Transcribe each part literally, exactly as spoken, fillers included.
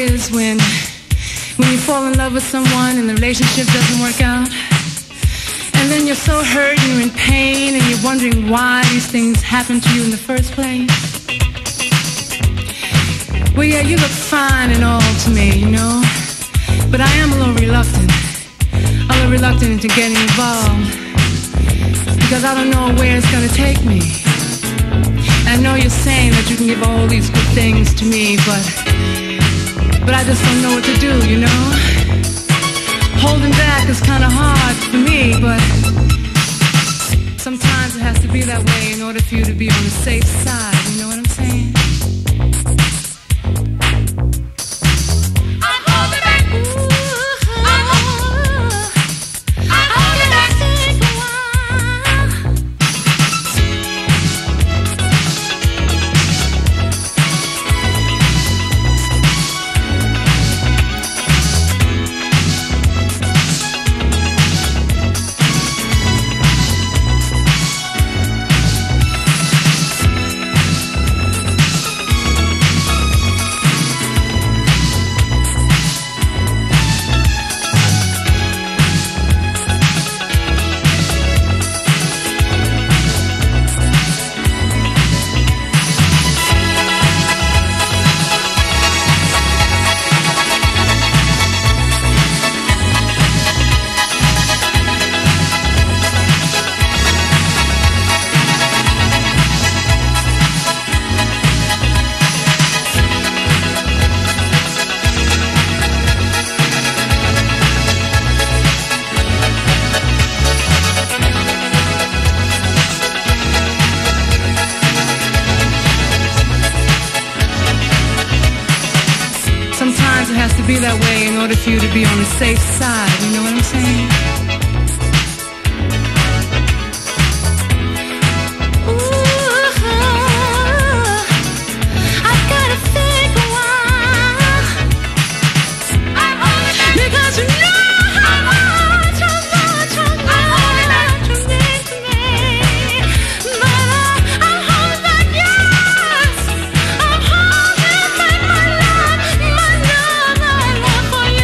is when when you fall in love with someone and the relationship doesn't work out, and then you're so hurt and you're in pain and you're wondering why these things happened to you in the first place. Well, yeah, you look fine and all to me, you know, but I am a little reluctant, a little reluctant to getting involved, because I don't know where it's going to take me. I know you're saying that you can give all these good things to me, but but I just don't know what to do, you know? Holding back is kind of hard for me, but sometimes it has to be that way in order for you to be on the safe side, you know what I'm saying? Sometimes it has to be that way in order for you to be on the safe side, you know what I'm saying? Ooh, I've gotta think a while. I'm only back because you know how much, how much, how much I'm only back to me, to me. Mama, I'm holding back, yes, I'm holding back my love, my love. I'm only back, holding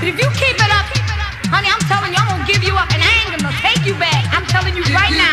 But if you keep it up, honey, I'm telling you, I'm gonna give you up and I ain't gonna take you back. I'm telling you right now.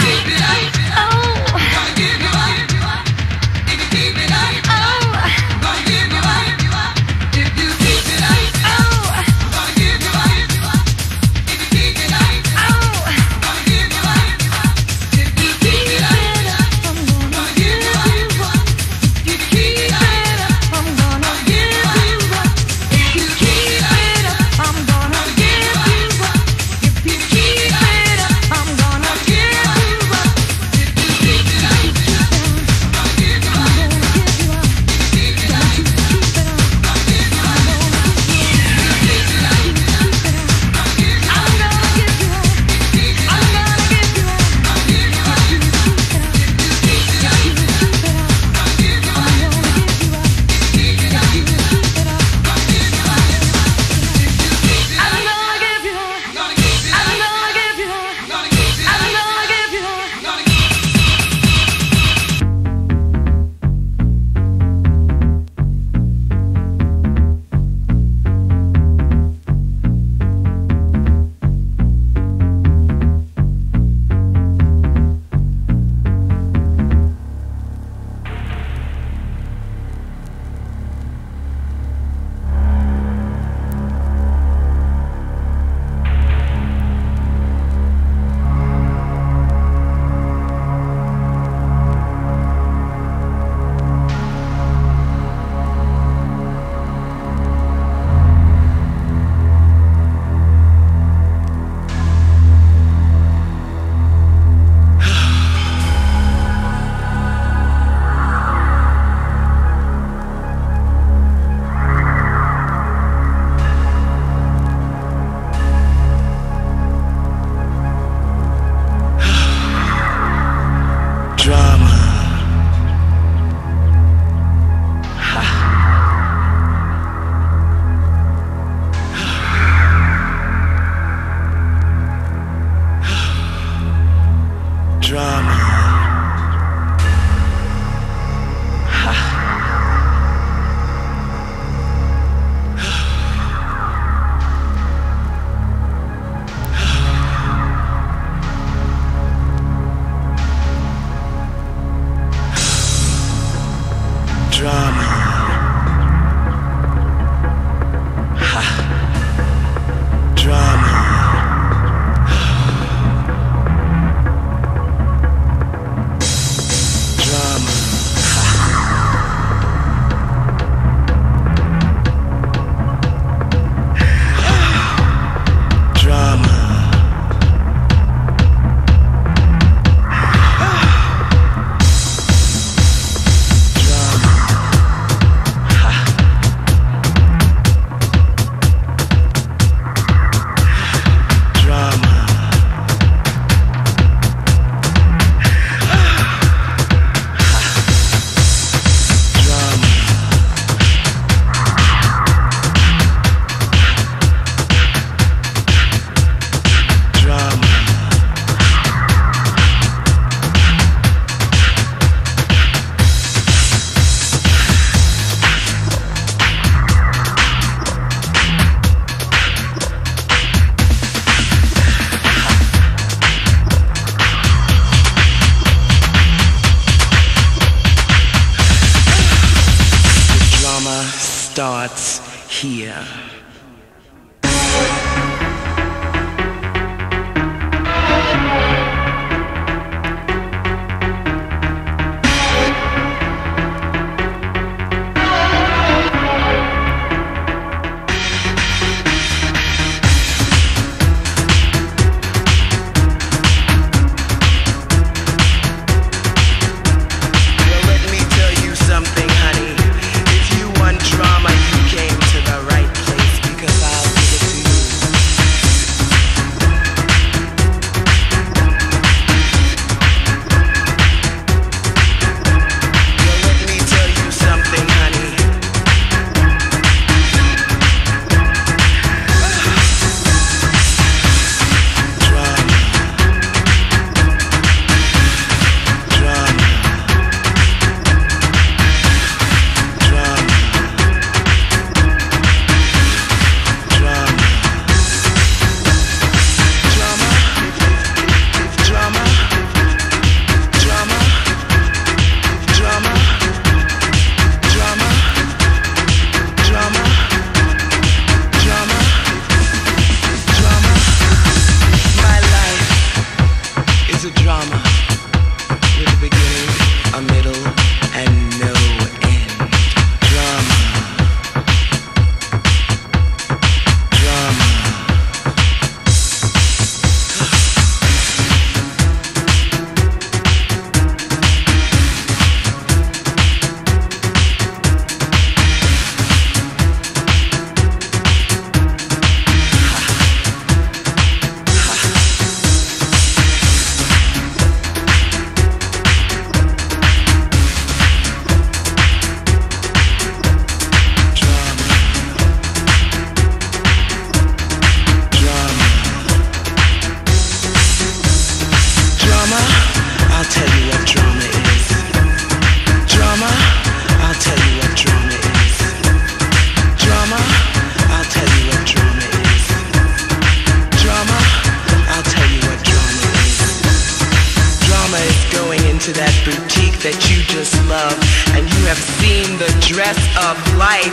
dress of life.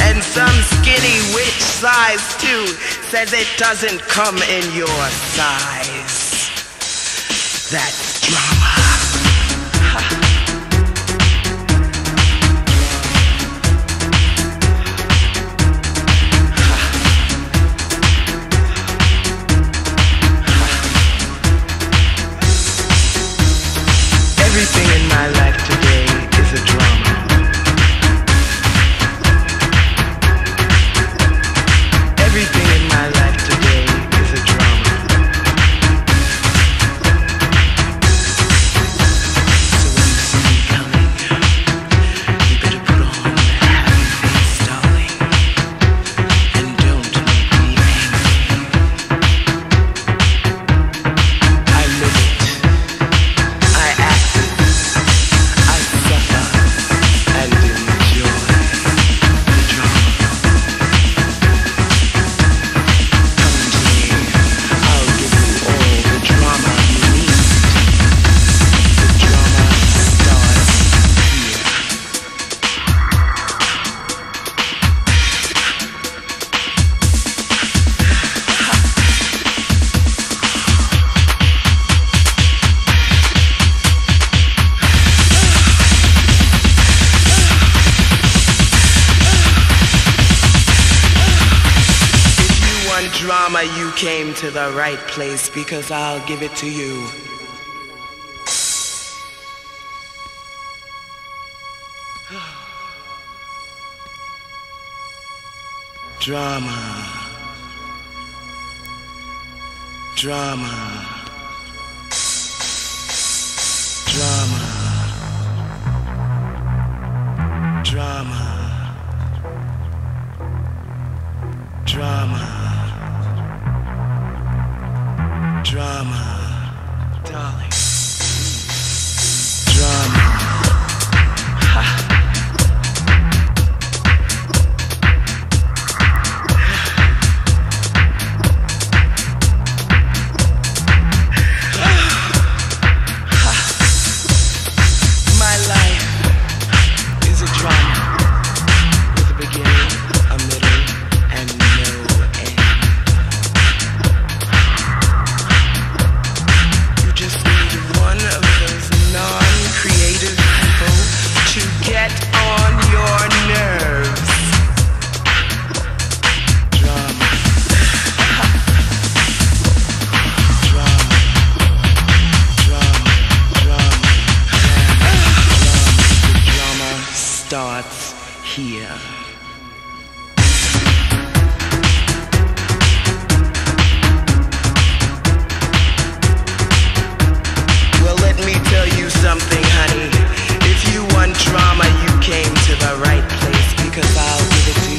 And some skinny witch size two says it doesn't come in your size. That's drama. Everything in my life today is a drama. Everything in my life today is a drama. So when you see me coming, you better put on the happy face, darling, and don't make me angry. I live it. Drama, you came to the right place, because I'll give it to you. Drama. Drama. Drama. Drama. Drama. Drama, darling. Drama. My life is a drama with a beginning, a middle, and no end. Starts here. Well, let me tell you something, honey. If you want drama, you came to the right place, because I'll give it to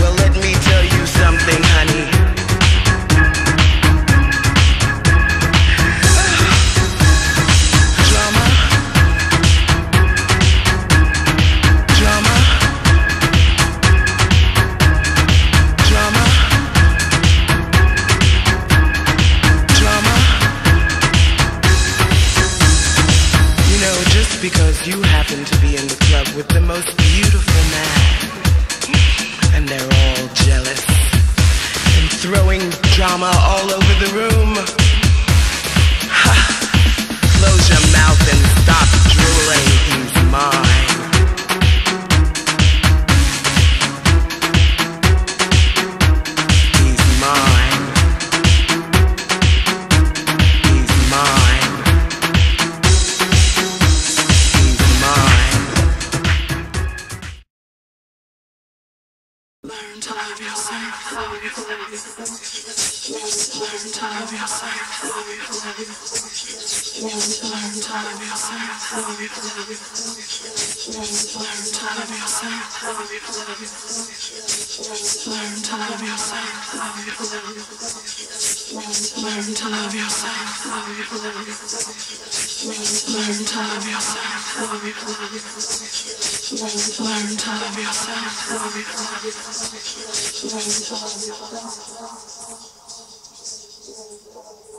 you. Well, let me tell you something, honey. Because you happen to be in the club with the most beautiful man, and they're all jealous and throwing drama all over the room. Ha! Close your mouth and stop drooling. He's mine. He's mine. He's mine. Learn to love yourself, love yourself. Learn to love yourself, love yourself. Learn to love yourself, love yourself. Learn to love yourself, love yourself. Learn to love yourself, love yourself. Learn to love yourself, love yourself. Learn to love yourself, love yourself. Learn to love yourself, love yourself. Learn to love yourself.